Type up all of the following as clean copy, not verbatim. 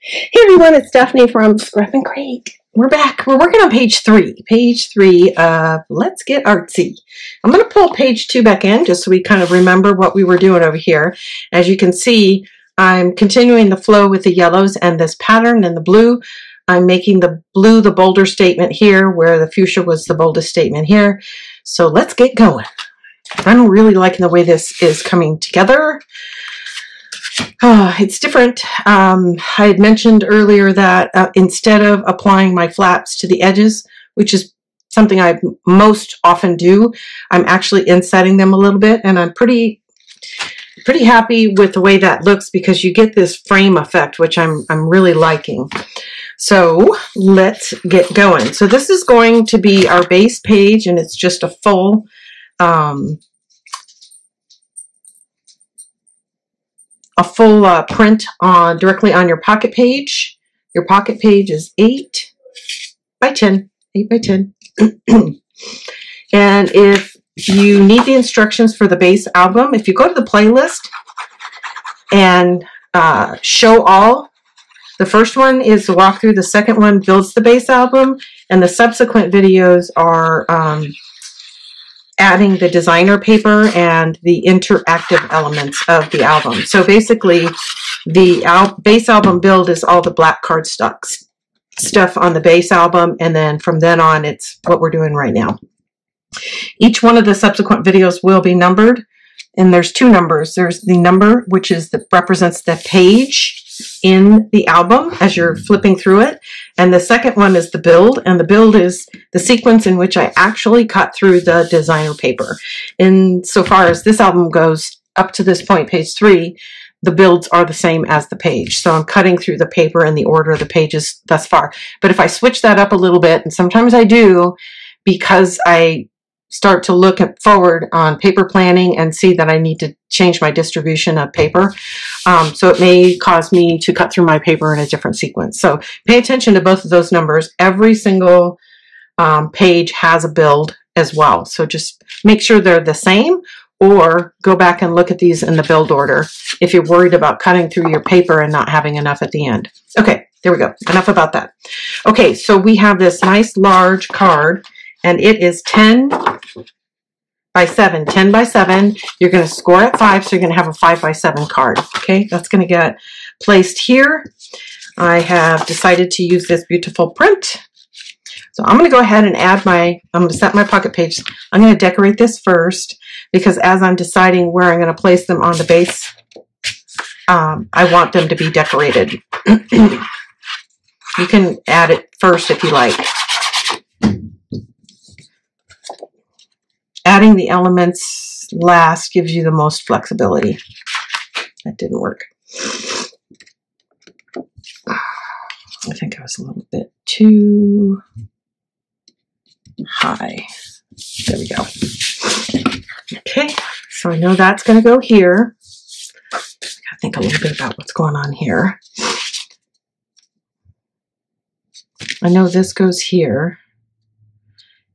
Hey everyone, it's Stephanie from Scrap N Create. We're back. We're working on page three of Let's Get Artsy. I'm going to pull page two back in just so we kind of remember what we were doing over here. As you can see, I'm continuing the flow with the yellows and this pattern and the blue. I'm making the blue the bolder statement here where the fuchsia was the boldest statement here. So let's get going. I'm really liking the way this is coming together. Oh, it's different. I had mentioned earlier that instead of applying my flaps to the edges, which is something I most often do, I'm actually insetting them a little bit, and I'm pretty happy with the way that looks because you get this frame effect, which I'm really liking. So let's get going. So this is going to be our base page, and it's just a full print on directly on your pocket page. Your pocket page is 8 by 10, 8 by 10. And if you need the instructions for the base album, if you go to the playlist and show all, the first one is the walkthrough, the second one builds the base album, and the subsequent videos are adding the designer paper and the interactive elements of the album. So basically, the base album build is all the black cardstock stuff on the base album, and then from then on, it's what we're doing right now. Each one of the subsequent videos will be numbered, and there's two numbers. There's the number, which is represents the page in the album as you're flipping through it, and the second one is the build, and the build is the sequence in which I actually cut through the designer paper. In so far as this album goes, up to this point, page 3, the builds are the same as the page, so I'm cutting through the paper in the order of the pages thus far. But if I switch that up a little bit, and sometimes I do because I start to look forward on paper planning and see that I need to change my distribution of paper. So it may cause me to cut through my paper in a different sequence. So pay attention to both of those numbers. Every single page has a build as well. So just make sure they're the same, or go back and look at these in the build order if you're worried about cutting through your paper and not having enough at the end. Okay, there we go. Enough about that. Okay, so we have this nice large card, and it is 10 by 7, 10 by 7. You're going to score at 5, so you're going to have a 5 by 7 card. Okay, that's going to get placed here. I have decided to use this beautiful print. So I'm going to go ahead and add my, I'm going to set my pocket page. I'm going to decorate this first because as I'm deciding where I'm going to place them on the base, I want them to be decorated. You can add it first if you like. Adding the elements last gives you the most flexibility. That didn't work. I think I was a little bit too high. There we go. Okay, so I know that's going to go here. I gotta think a little bit about what's going on here. I know this goes here.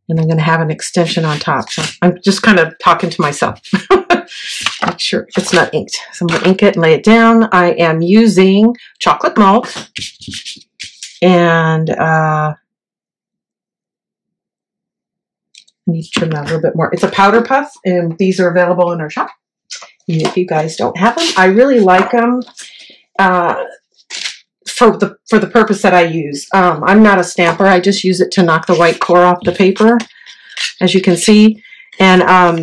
And I'm going to have an extension on top. So I'm just kind of talking to myself. Make sure it's not inked. So I'm going to ink it and lay it down. I am using chocolate malt and I need to trim that a little bit more. It's a powder puff, and these are available in our shop. And if you guys don't have them, I really like them for the purpose that I use. I'm not a stamper. I just use it to knock the white core off the paper, as you can see. And, oh,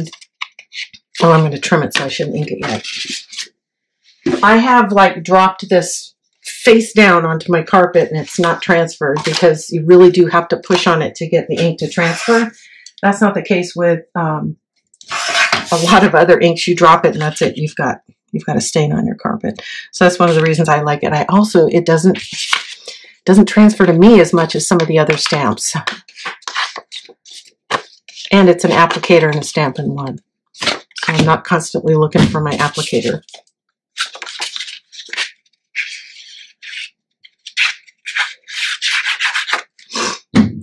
I'm going to trim it, so I shouldn't ink it yet. I have, like, dropped this face down onto my carpet, and it's not transferred because you really do have to push on it to get the ink to transfer. That's not the case with a lot of other inks. You drop it, and that's it. You've got a stain on your carpet. So that's one of the reasons I like it. I also, it doesn't transfer to me as much as some of the other stamps. And it's an applicator and a stamp in one. So I'm not constantly looking for my applicator.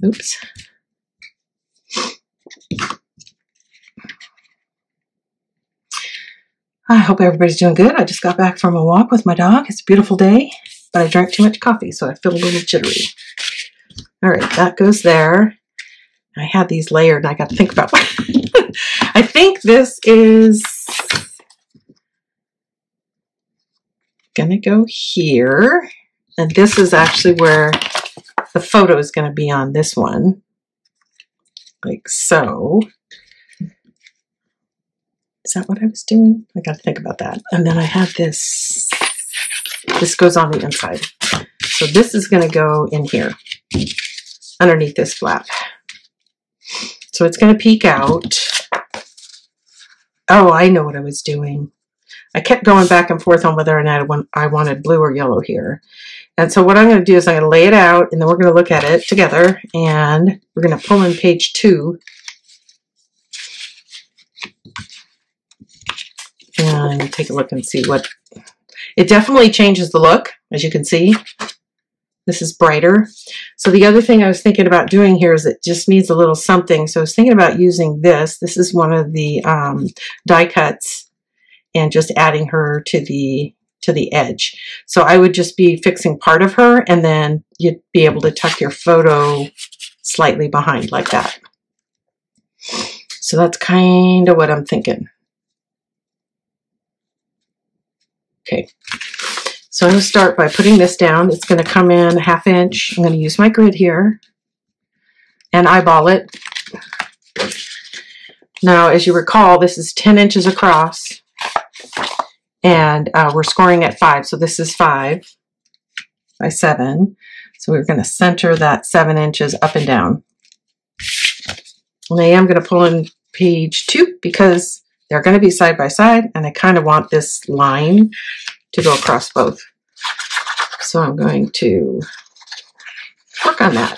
Oops. I hope everybody's doing good. I just got back from a walk with my dog. It's a beautiful day. but I drank too much coffee, so I feel a little jittery. All right, that goes there. I had these layered, and I got to think about what. I think this is gonna go here, and this is actually where the photo is gonna be on this one, like so. Is that what I was doing? I got to think about that. And then I have this. This goes on the inside. So this is going to go in here underneath this flap. So it's going to peek out. Oh, I know what I was doing. I kept going back and forth on whether or not I wanted blue or yellow here. And so what I'm going to do is I'm going to lay it out, and then we're going to look at it together, and we're going to pull in page 2. And take a look and see what, it definitely changes the look, as you can see. This is brighter. So the other thing I was thinking about doing here is it just needs a little something. So I was thinking about using this. This is one of the die cuts, and just adding her to the edge. So I would just be fixing part of her, and then you'd be able to tuck your photo slightly behind like that. So that's kind of what I'm thinking. Okay, so I'm going to start by putting this down. It's going to come in 1/2 inch. I'm going to use my grid here and eyeball it. Now, as you recall, this is 10 inches across, and we're scoring at 5. So this is 5 by 7. So we're going to center that 7 inches up and down. And I am going to pull in page 2 because they're going to be side by side, and I kind of want this line to go across both. So I'm going to work on that.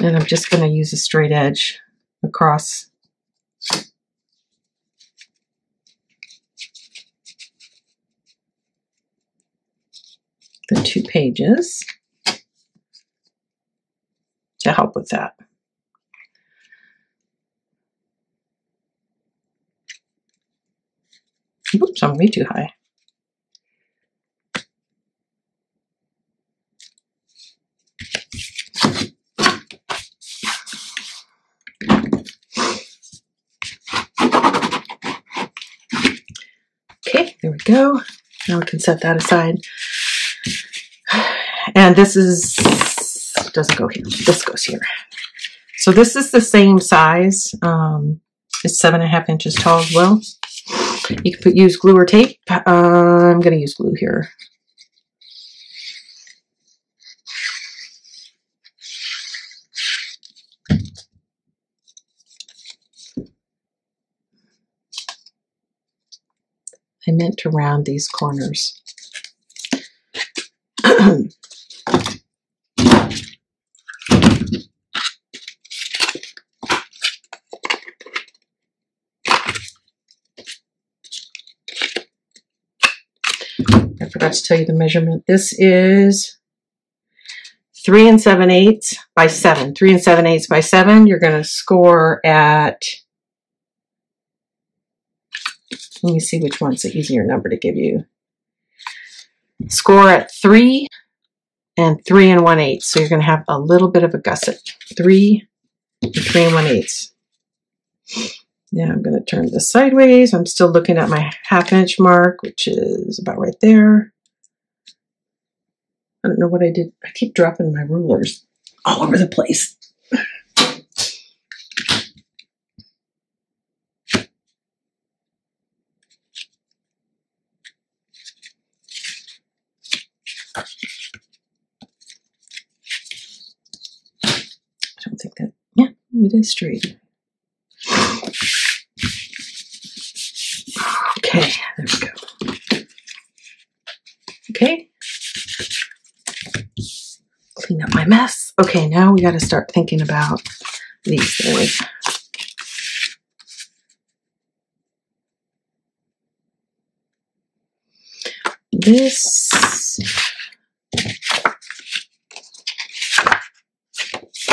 And I'm just going to use a straight edge across. The 2 pages. To help with that. Oops, I'm way too high. Okay, there we go. Now we can set that aside. And this is doesn't go here, this goes here. So this is the same size. It's 7.5 inches tall as well. You can use glue or tape. I'm going to use glue here. I meant to round these corners. I forgot to tell you the measurement. This is 3 7/8 by 7. 3 7/8 by 7. You're going to score at, let me see which one's the easier number to give you. Score at 3 and 3 1/8. So you're going to have a little bit of a gusset. 3 and 3 1/8. Now I'm going to turn this sideways. I'm still looking at my 1/2 inch mark, which is about right there. I don't know what I did. I keep dropping my rulers all over the place. I don't think that, yeah, it is straight. Okay, there we go. Okay. Clean up my mess. Okay, now we got to start thinking about these things.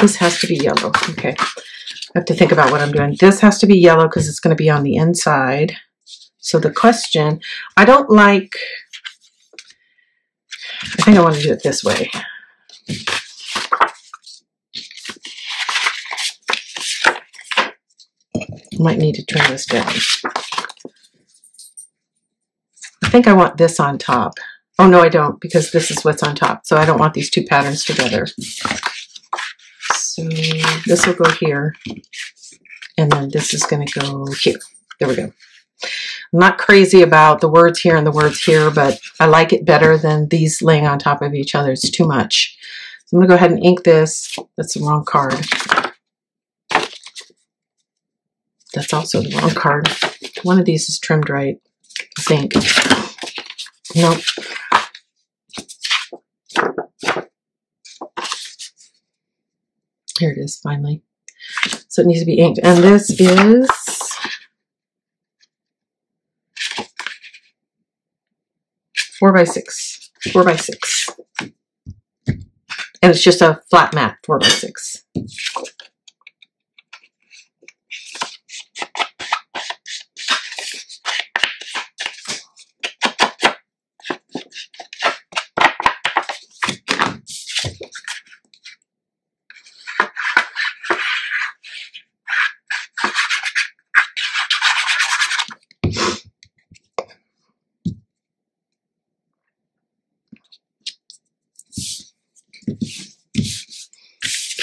This has to be yellow. Okay. I have to think about what I'm doing. This has to be yellow because it's going to be on the inside. So the question, I don't like, I think I want to do it this way. Might need to trim this down. I think I want this on top. Oh no, I don't, because this is what's on top. So I don't want these two patterns together. So this will go here, and then this is going to go here. There we go. I'm not crazy about the words here and the words here, but I like it better than these laying on top of each other. It's too much. So I'm going to go ahead and ink this. That's the wrong card. That's also the wrong card. One of these is trimmed right, I think. Nope. Here it is, finally. So it needs to be inked. And this is... Four by six. And it's just a flat mat, 4 by 6.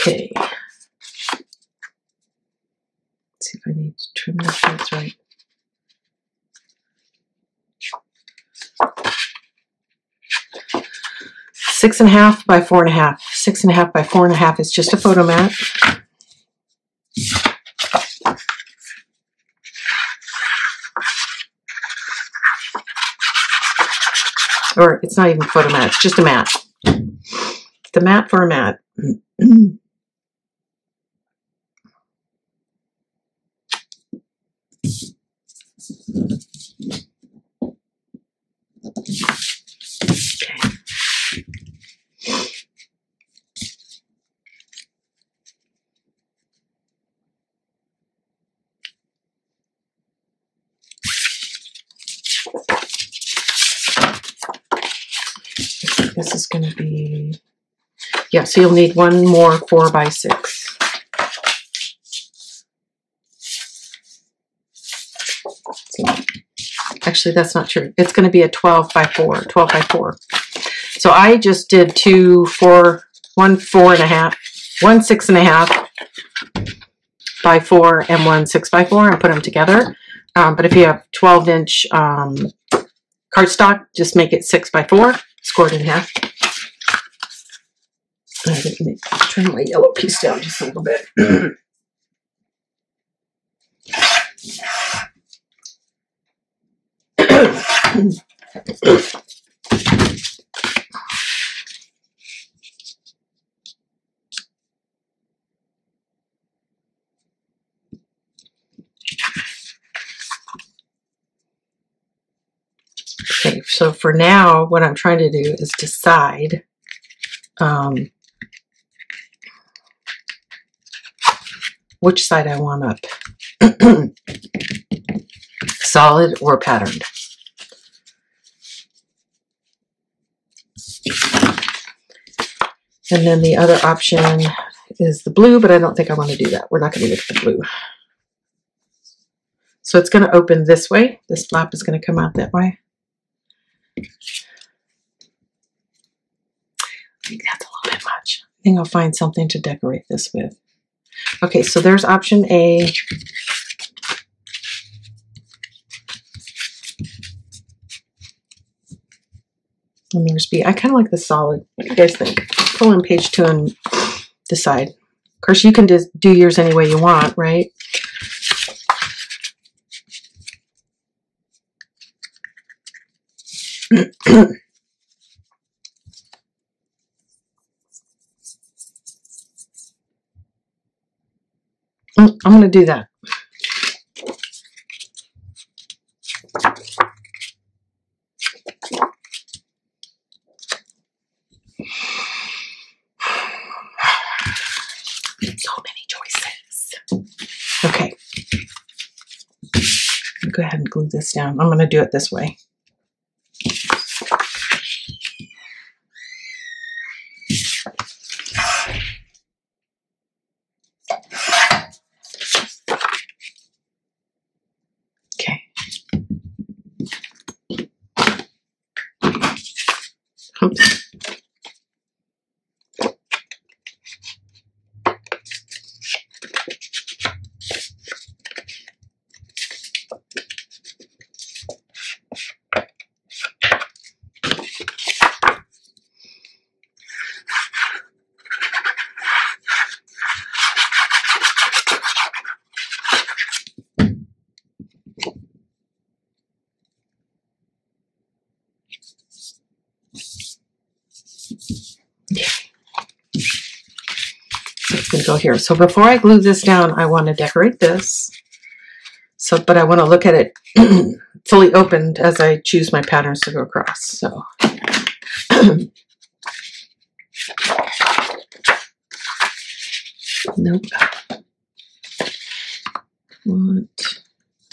Okay. Let's see if I need to trim this. That's right. Six and a half by 4.5. 6.5 by 4.5 is just a photo mat. Or it's not even a photo mat, it's just a mat. The mat for a mat. This is going to be, yeah, so you'll need one more 4 by 6. So, actually, that's not true. It's going to be a 12 by 4. So I just did 2 4, 1 4.5, 1 6.5 by 4, and 1 6 by 4, and put them together. But if you have 12-inch cardstock, just make it 6 by 4. Scored in half. I didn't turn my yellow piece down just a little bit. Okay, so for now, what I'm trying to do is decide. Which side I want up, solid or patterned. And then the other option is the blue, but I don't think I want to do that. We're not going to look at the blue. So it's going to open this way. This flap is going to come out that way. I think that's a little bit much. I think I'll find something to decorate this with. Okay, so there's option A. And there's B. I kind of like the solid. What do you guys think? Pull in page 2 and decide. Of course, you can just do yours any way you want, right? I'm going to do that. So many choices. go ahead and glue this down. I'm going to do it this way. Okay. Oops. Going to go here. So before I glue this down, I want to decorate this. So, but I want to look at it fully opened as I choose my patterns to go across. So. Nope. I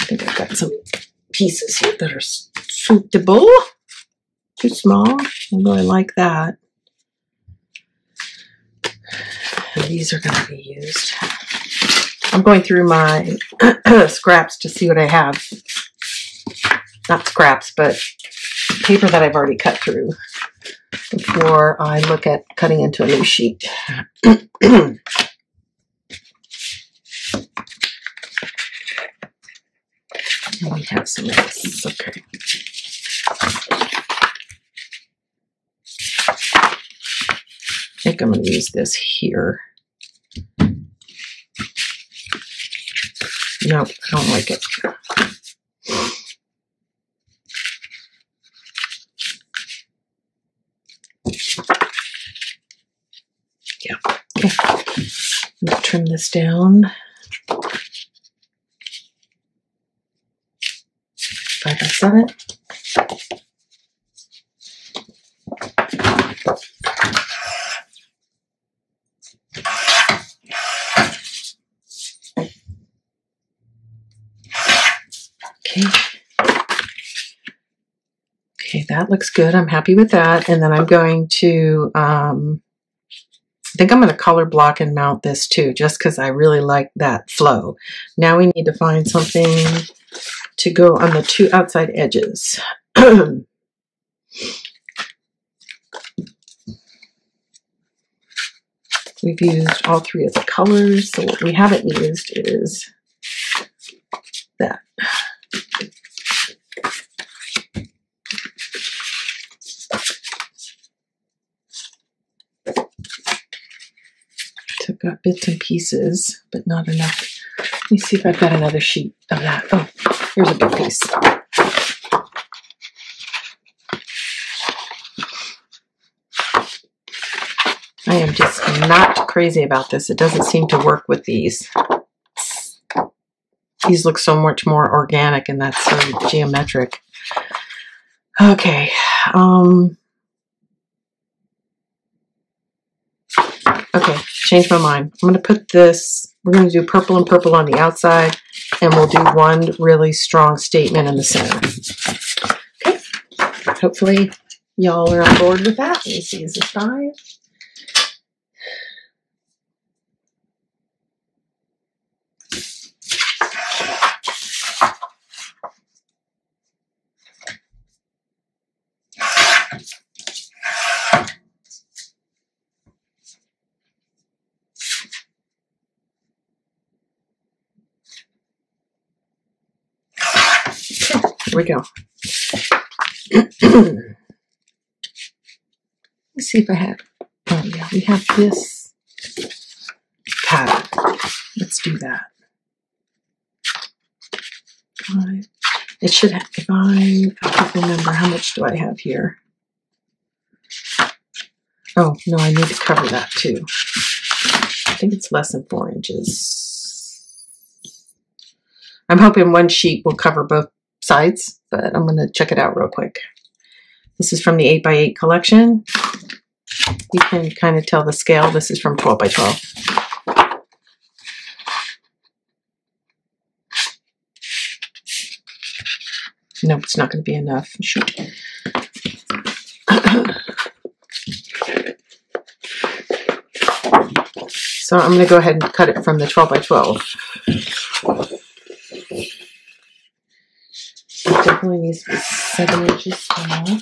think I've got some pieces here that are suitable. Too small, although I like that. These are going to be used. I'm going through my scraps to see what I have. Not scraps, but paper that I've already cut through before I look at cutting into a new sheet. And we have some of this. Okay. I think I'm going to use this here. No, I don't like it. Yeah. Okay. I'm going to trim this down like I said it. Okay, that looks good. I'm happy with that. And then I'm going to, I think I'm going to color block and mount this too, just because I really like that flow. Now we need to find something to go on the two outside edges. We've used all three of the colors, so what we haven't used is that. I've got bits and pieces, but not enough. Let me see if I've got another sheet of that. Oh, here's a big piece. I am just not crazy about this. It doesn't seem to work with these. These look so much more organic, and that's so geometric. Okay. Okay, changed my mind. I'm going to put this, we're going to do purple and purple on the outside, and we'll do one really strong statement in the center. Okay, hopefully y'all are on board with that. Let me see, is this 5? Here we go. Let's see if I have, oh yeah, we have this pattern. Let's do that. It should have, if I can't remember, how much do I have here? Oh, no, I need to cover that too. I think it's less than 4 inches. I'm hoping one sheet will cover both sides, but I'm going to check it out real quick. This is from the 8x8 collection. You can kind of tell the scale. This is from 12x12. Nope, it's not going to be enough. Shoot. So I'm going to go ahead and cut it from the 12 by 12. It definitely needs to be 7 inches tall.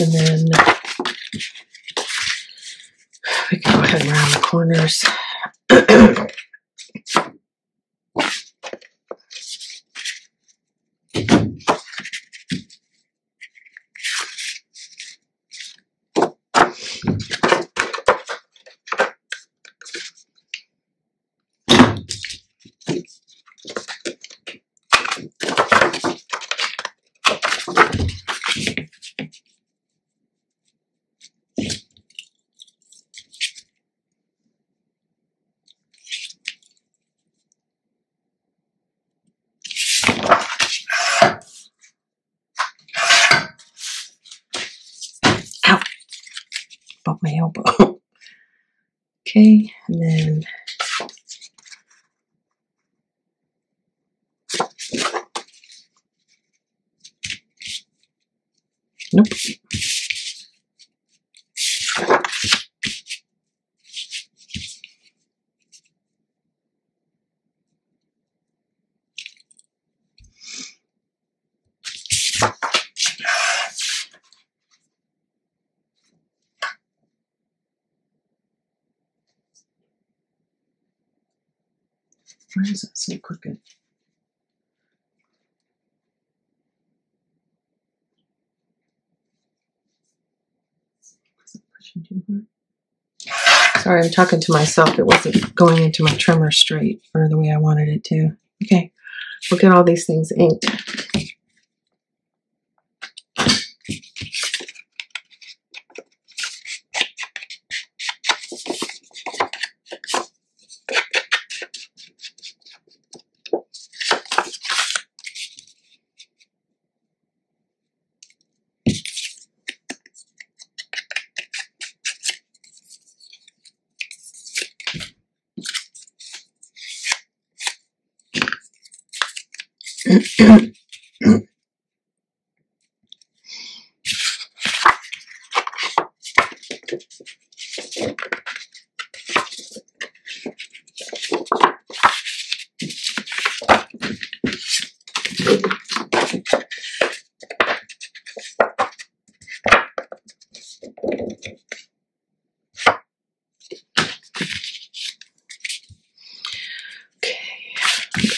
And then we can go ahead and round the corners. My elbow. Okay, and then nope. Why is that so crooked? Is it pushing too hard? Sorry, I'm talking to myself. It wasn't going into my trimmer straight or the way I wanted it to. Okay, we'll get all these things inked.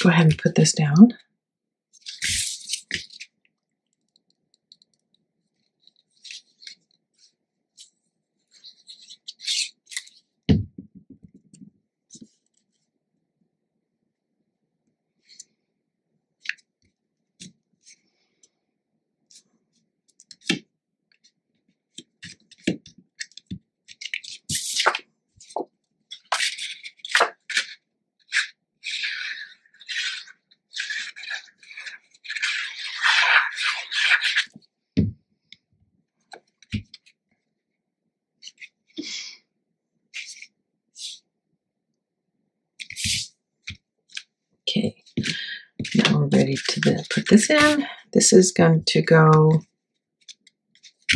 Go ahead and put this down. Put this in. This is going to go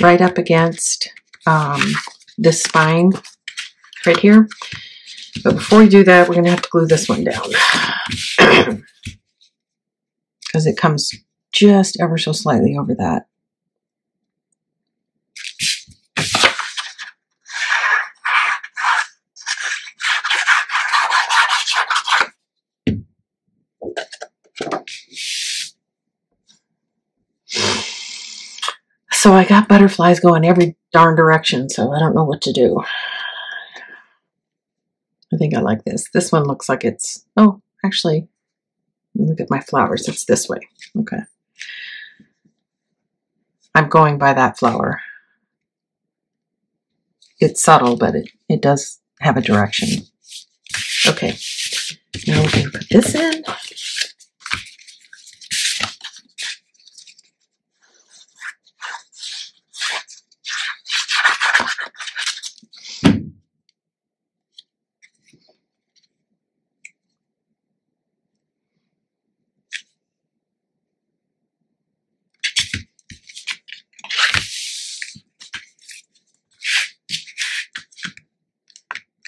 right up against this spine right here. But before we do that, we're going to have to glue this one down because it comes just ever so slightly over that. So I got butterflies going every darn direction, so I don't know what to do. I think I like this. This one looks like it's, oh, actually, look at my flowers. It's this way. Okay. I'm going by that flower. It's subtle, but it does have a direction. Okay, now we're going to put this in.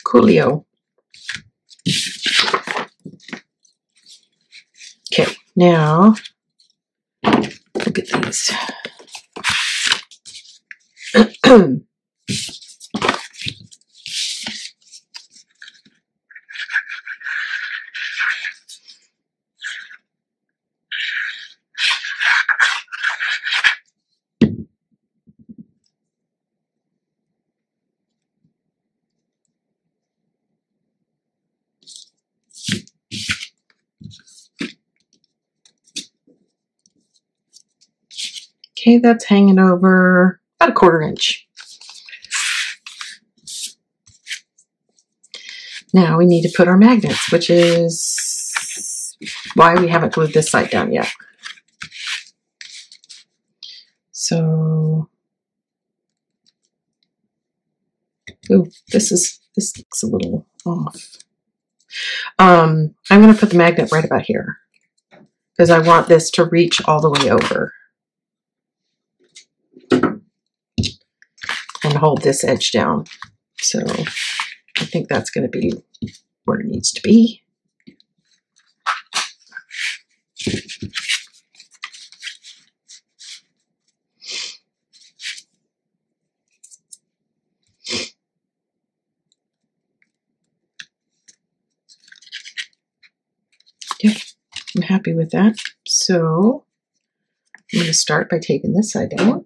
Coolio. Okay, now look at these. Okay, that's hanging over about 1/4 inch. Now we need to put our magnets, which is why we haven't glued this side down yet. So, ooh, this looks a little off. I'm going to put the magnet right about here because I want this to reach all the way over and hold this edge down. So I think that's going to be where it needs to be. Yep, I'm happy with that. So I'm going to start by taking this side out.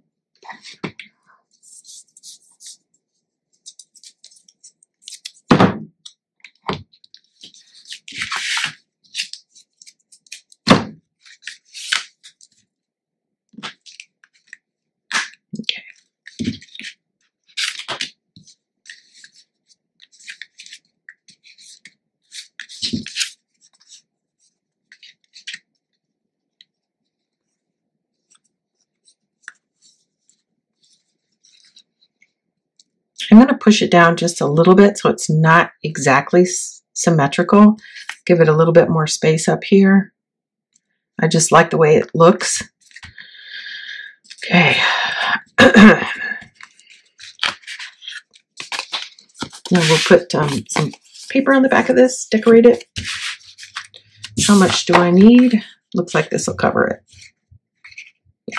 I'm going to push it down just a little bit so it's not exactly symmetrical. Give it a little bit more space up here. I just like the way it looks. Okay. Now we'll put some paper on the back of this, decorate it. How much do I need? Looks like this will cover it. Yeah.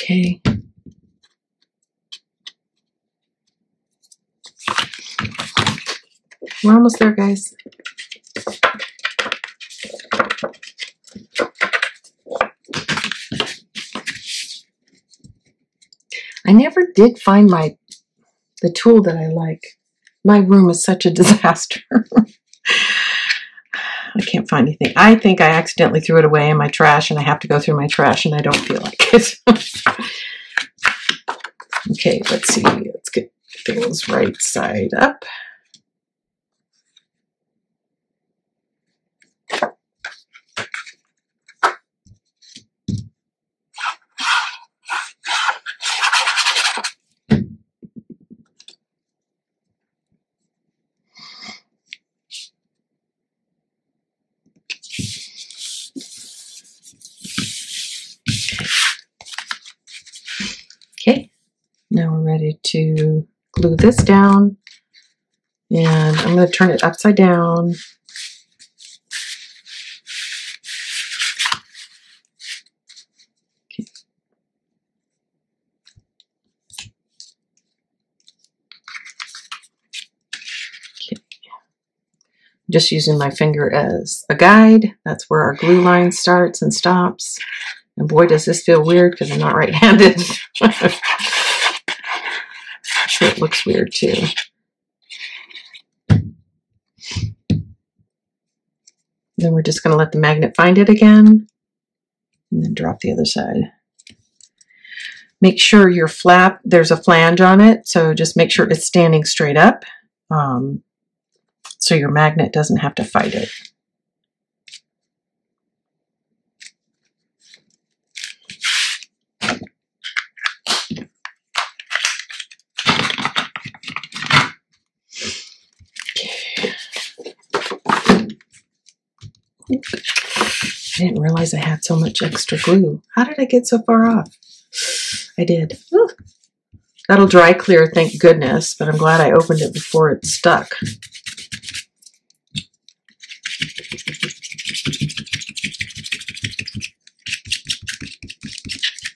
Okay. We're almost there, guys. I never did find the tool that I like. My room is such a disaster. I can't find anything. I think I accidentally threw it away in my trash, and I have to go through my trash, and I don't feel like it. Okay, let's see. Let's get things right side up. Now we're ready to glue this down And I'm going to turn it upside down. Okay. Okay. Just using my finger as a guide. That's where our glue line starts and stops. And boy, does this feel weird because I'm not right-handed. I'm sure it looks weird too. Then we're just going to let the magnet find it again and then drop the other side. Make sure your flap, there's a flange on it, so just make sure it's standing straight up so your magnet doesn't have to fight it. I didn't realize I had so much extra glue. How did I get so far off? I did. Ooh. That'll dry clear, thank goodness, but I'm glad I opened it before it stuck.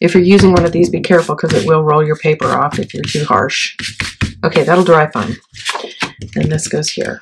If you're using one of these, be careful because it will roll your paper off if you're too harsh. Okay, that'll dry fine. And this goes here.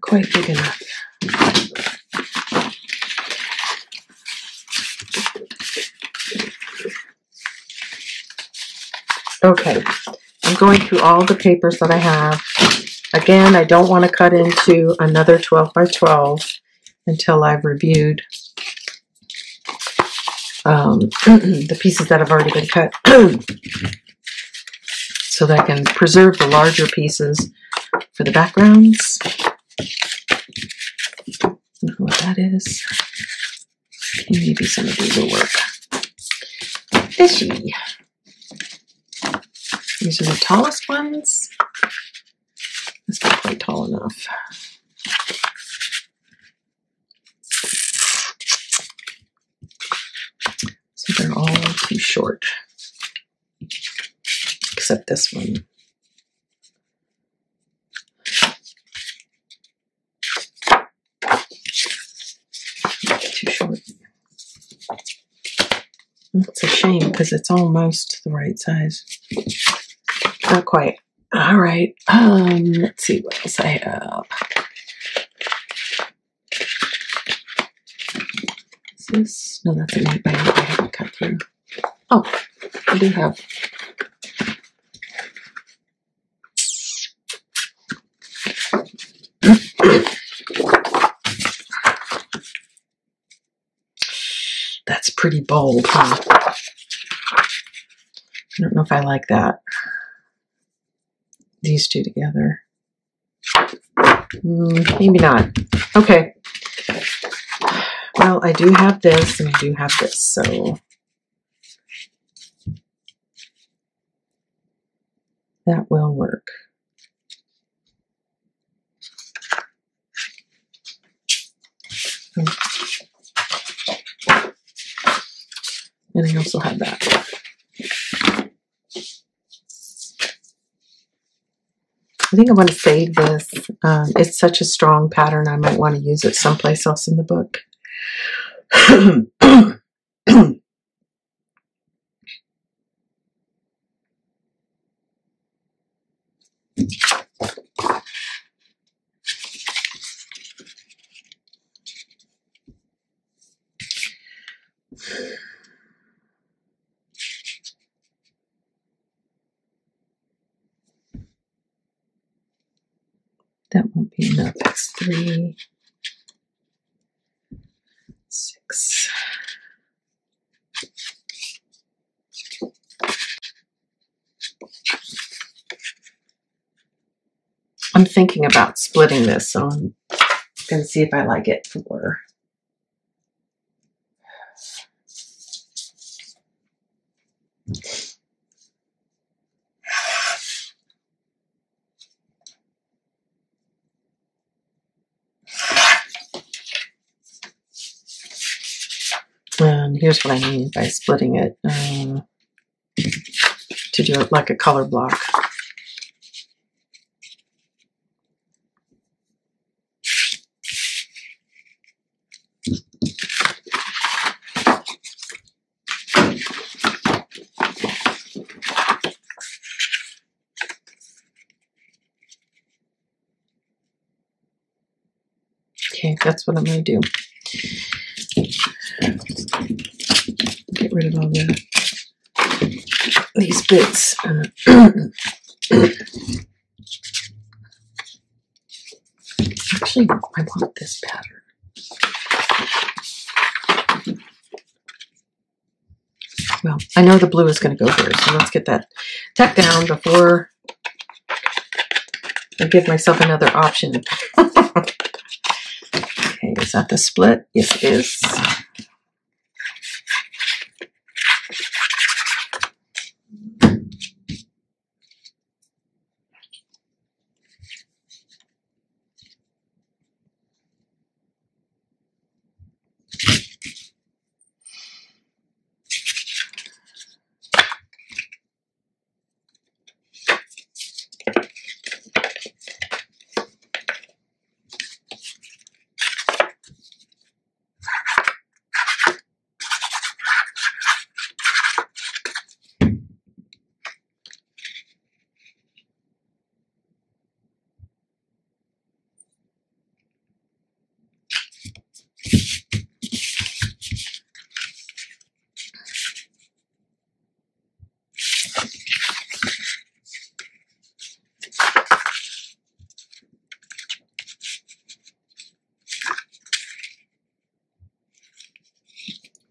Quite big enough. Okay, I'm going through all the papers that I have. Again, I don't want to cut into another 12 by 12 until I've reviewed the pieces that have already been cut so that I can preserve the larger pieces for the backgrounds. Don't know what that is. Maybe some of these will work. Fishy. These are the tallest ones. That's not quite tall enough. So they're all too short. Except this one. It's a shame because it's almost the right size. Not quite. All right. Let's see what else I have. Is this? No, that's an 8x8 I haven't cut through. Oh, I do have. That's pretty bold, huh? I don't know if I like that. These two together. Maybe not. Okay. Well, I do have this and I do have this, so that will work. Okay. And I also have that. I think I want to save this. It's such a strong pattern, I might want to use it someplace else in the book. That won't be enough. It's 3, 6. I'm thinking about splitting this, so I'm going to see if I like it for and here's what I mean by splitting it, to do it like a color block. Okay, that's what I'm going to do. Get rid of all these bits. Actually, I want this pattern. Well, I know the blue is going to go here, so let's get that tucked down before I give myself another option. Is that the split? Yes, it is.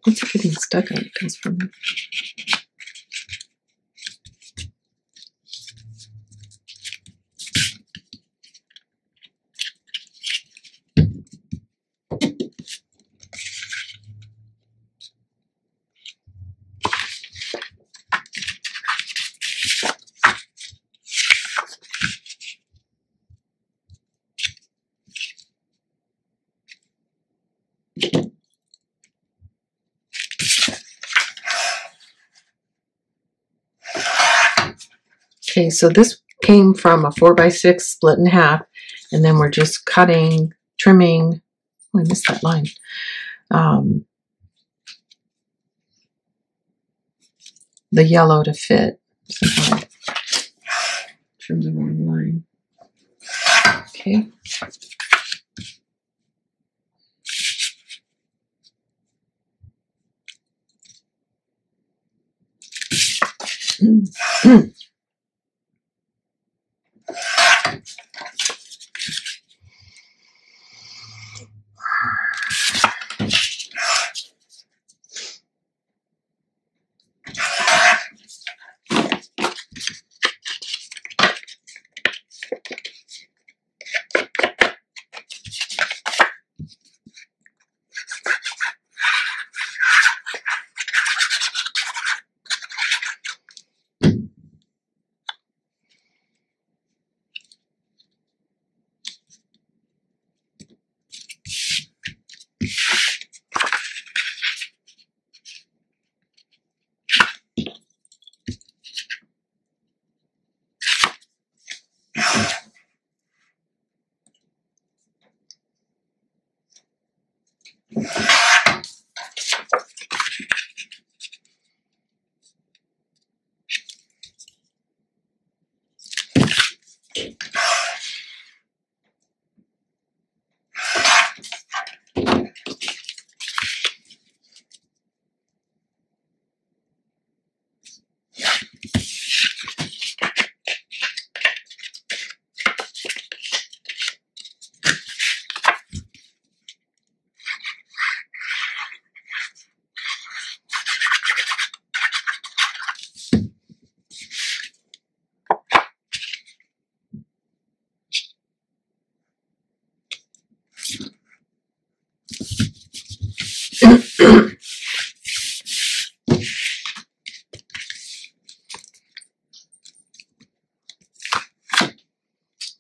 What's it getting stuck on? It comes from me. Okay, so this came from a 4x6 split in half, and then we're just cutting, trimming. Oh, I missed that line. The yellow to fit. Somehow trim the wrong line. Okay.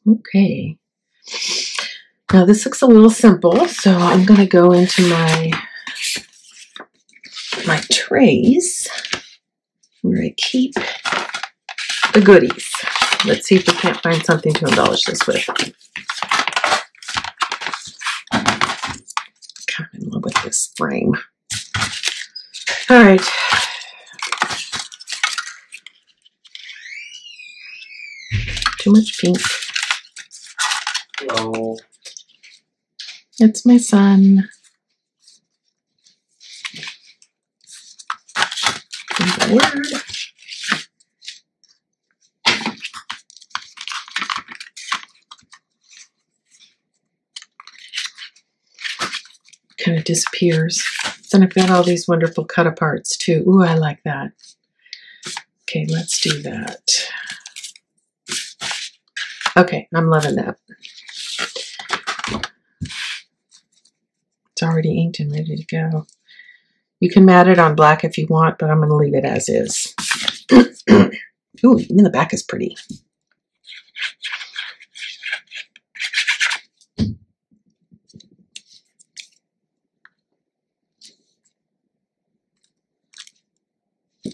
Okay. Now this looks a little simple, so I'm going to go into my trays where I keep the goodies. Let's see if we can't find something to embellish this with. I'm in love with this frame. All right. Too much pink. Hello. It's my son. Word. Kind of disappears. Then I've got all these wonderful cut-aparts too. Ooh, I like that. Okay, let's do that. Okay, I'm loving that. It's already inked and ready to go. You can mat it on black if you want, but I'm going to leave it as is. Ooh, even the back is pretty.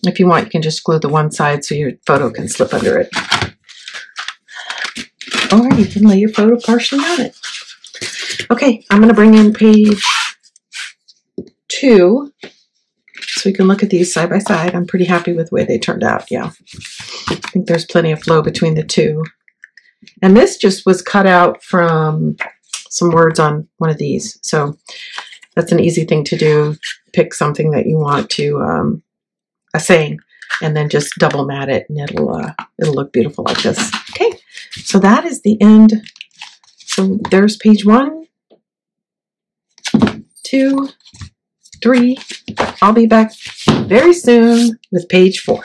If you want, you can just glue the one side so your photo can slip under it. Or you can lay your photo partially on it. Okay, I'm going to bring in page 2 so we can look at these side by side. I'm pretty happy with the way they turned out, yeah. I think there's plenty of flow between the two. And this just was cut out from some words on one of these. So that's an easy thing to do. Pick something that you want to, a saying, and then just double mat it and it'll look beautiful like this. Okay, so that is the end. So there's page 1, 2, 3. I'll be back very soon with page 4.